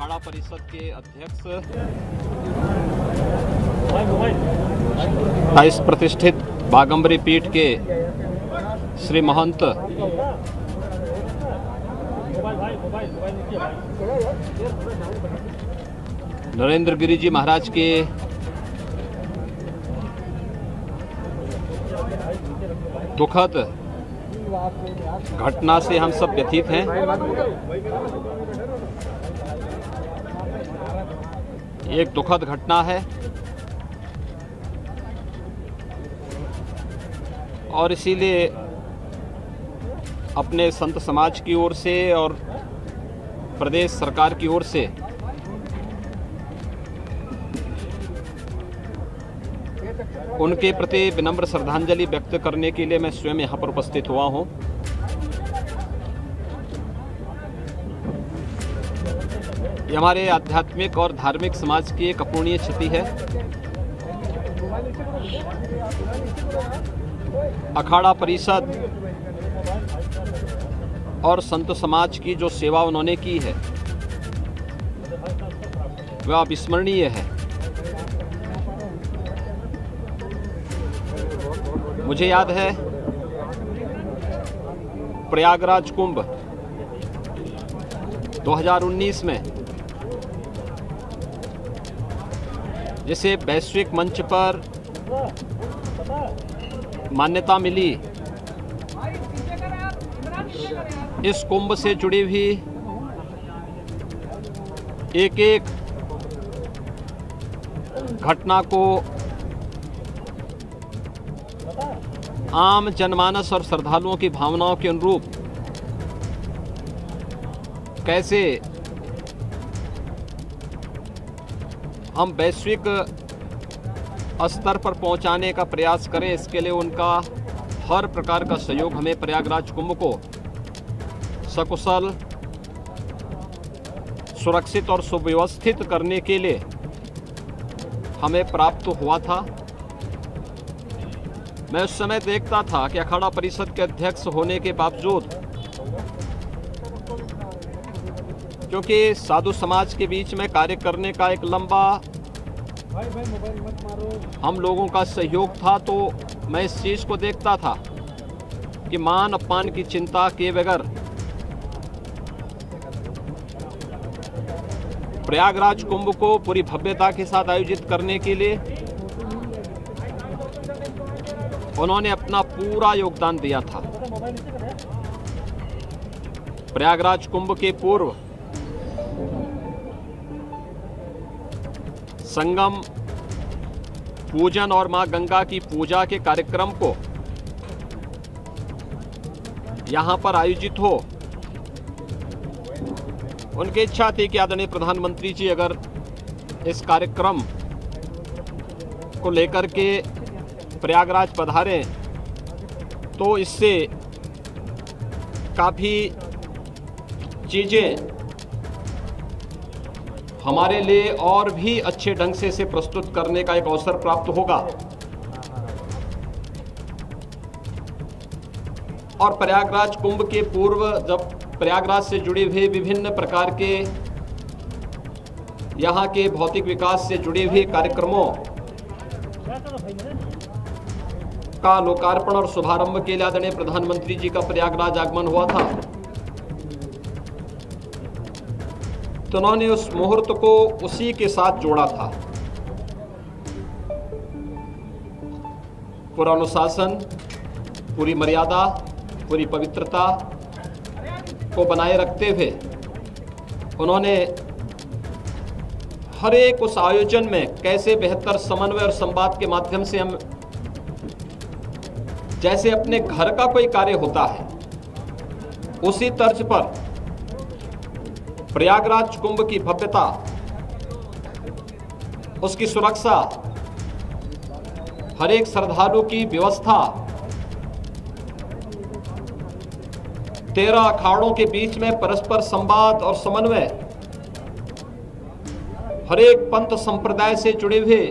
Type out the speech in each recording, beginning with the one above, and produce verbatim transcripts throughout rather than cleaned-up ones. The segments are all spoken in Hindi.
अखाड़ा परिषद के अध्यक्ष इस प्रतिष्ठित बागंबरी पीठ के श्री महंत नरेंद्र गिरी जी महाराज के दुखद घटना से हम सब व्यथित हैं। एक दुखद घटना है और इसीलिए अपने संत समाज की ओर से और प्रदेश सरकार की ओर से उनके प्रति विनम्र श्रद्धांजलि व्यक्त करने के लिए मैं स्वयं यहाँ पर उपस्थित हुआ हूँ। ये हमारे आध्यात्मिक और धार्मिक समाज की एक अपूरणीय क्षति है। अखाड़ा परिषद और संत समाज की जो सेवा उन्होंने की है वह अविस्मरणीय है। मुझे याद है प्रयागराज कुंभ दो हज़ार उन्नीस में जिसे वैश्विक मंच पर मान्यता मिली, इस कुंभ से जुड़ी हुई एक एक घटना को आम जनमानस और श्रद्धालुओं की भावनाओं के अनुरूप कैसे हम वैश्विक स्तर पर पहुंचाने का प्रयास करें, इसके लिए उनका हर प्रकार का सहयोग हमें प्रयागराज कुंभ को सकुशल, सुरक्षित और सुव्यवस्थित करने के लिए हमें प्राप्त हुआ था। मैं उस समय देखता था कि अखाड़ा परिषद के अध्यक्ष होने के बावजूद, क्योंकि साधु समाज के बीच में कार्य करने का एक लंबा हम लोगों का सहयोग था, तो मैं इस चीज़ को देखता था कि मान अपमान की चिंता के बगैर प्रयागराज कुंभ को पूरी भव्यता के साथ आयोजित करने के लिए उन्होंने अपना पूरा योगदान दिया था। प्रयागराज कुंभ के पूर्व संगम पूजन और मां गंगा की पूजा के कार्यक्रम को यहां पर आयोजित हो, उनकी इच्छा थी कि आदरणीय प्रधानमंत्री जी अगर इस कार्यक्रम को लेकर के प्रयागराज पधारे तो इससे काफ़ी चीज़ें हमारे लिए और भी अच्छे ढंग से इसे प्रस्तुत करने का एक अवसर प्राप्त होगा। और प्रयागराज कुंभ के पूर्व जब प्रयागराज से जुड़े हुए विभिन्न प्रकार के यहाँ के भौतिक विकास से जुड़े हुए कार्यक्रमों का लोकार्पण और शुभारंभ के लिए आदरणीय प्रधानमंत्री जी का प्रयागराज आगमन हुआ था, तो उन्होंने उस मुहूर्त को उसी के साथ जोड़ा था। पूरा अनुशासन, पूरी मर्यादा, पूरी पवित्रता को बनाए रखते हुए उन्होंने हर एक उस आयोजन में कैसे बेहतर समन्वय और संवाद के माध्यम से हम जैसे अपने घर का कोई कार्य होता है उसी तर्ज पर प्रयागराज कुंभ की भव्यता, उसकी सुरक्षा, हर एक श्रद्धालु की व्यवस्था, तेरह अखाड़ों के बीच में परस्पर संवाद और समन्वय, हर एक पंथ संप्रदाय से जुड़े हुए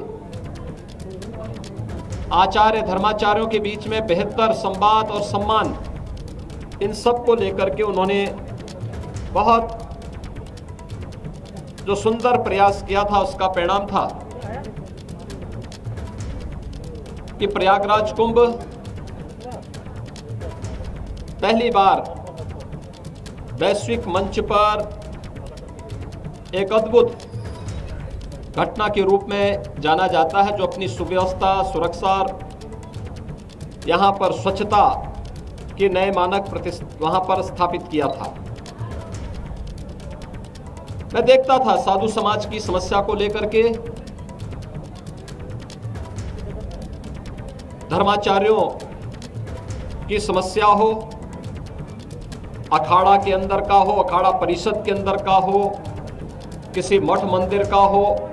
आचार्य धर्माचार्यों के बीच में बेहतर संवाद और सम्मान, इन सब को लेकर के उन्होंने बहुत जो सुंदर प्रयास किया था उसका परिणाम था कि प्रयागराज कुंभ पहली बार वैश्विक मंच पर एक अद्भुत घटना के रूप में जाना जाता है, जो अपनी सुव्यवस्था, सुरक्षा, यहाँ पर स्वच्छता के नए मानक प्रतिष्ठा वहाँ पर स्थापित किया था। मैं देखता था साधु समाज की समस्या को लेकर के धर्माचार्यों की समस्या हो, अखाड़ा के अंदर का हो, अखाड़ा परिषद के अंदर का हो, किसी मठ मंदिर का हो,